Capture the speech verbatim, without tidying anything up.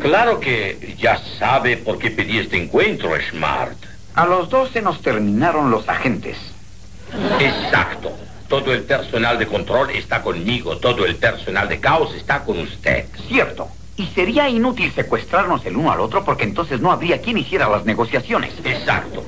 Claro que ya sabe por qué pedí este encuentro, Smart. A los dos se nos terminaron los agentes. Exacto. Todo el personal de control está conmigo. Todo el personal de caos está con usted. Cierto. Y sería inútil secuestrarnos el uno al otro porque entonces no habría quien hiciera las negociaciones. Exacto.